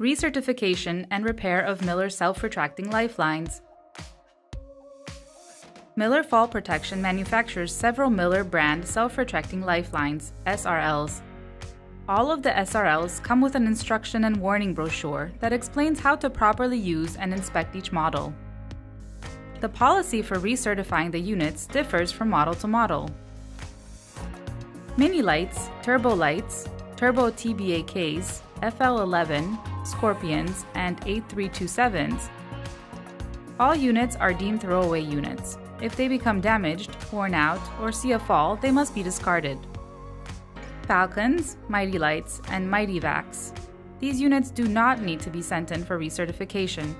recertification and repair of Miller self-retracting lifelines. Miller Fall Protection manufactures several Miller brand self-retracting lifelines, SRLs. All of the SRLs come with an instruction and warning brochure that explains how to properly use and inspect each model. The policy for recertifying the units differs from model to model. Mini lights, Turbo TBAKs, FL 11, Scorpions, and 8327s. All units are deemed throwaway units. If they become damaged, worn out, or see a fall, they must be discarded. Falcons, Mighty Lights, and Mighty Vax. These units do not need to be sent in for recertification.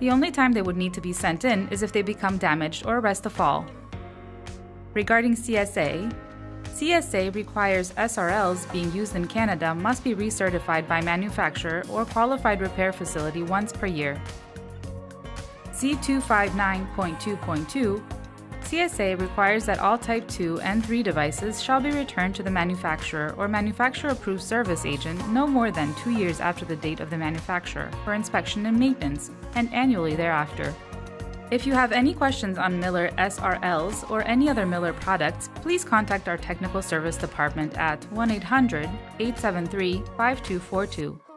The only time they would need to be sent in is if they become damaged or arrest a fall. Regarding CSA, CSA requires SRLs being used in Canada must be recertified by manufacturer or qualified repair facility once per year. C259.2.2, CSA requires that all Type 2 and 3 devices shall be returned to the manufacturer or manufacturer-approved service agent no more than 2 years after the date of the manufacturer for inspection and maintenance, and annually thereafter. If you have any questions on Miller SRLs or any other Miller products, please contact our technical service department at 1-800-873-5242.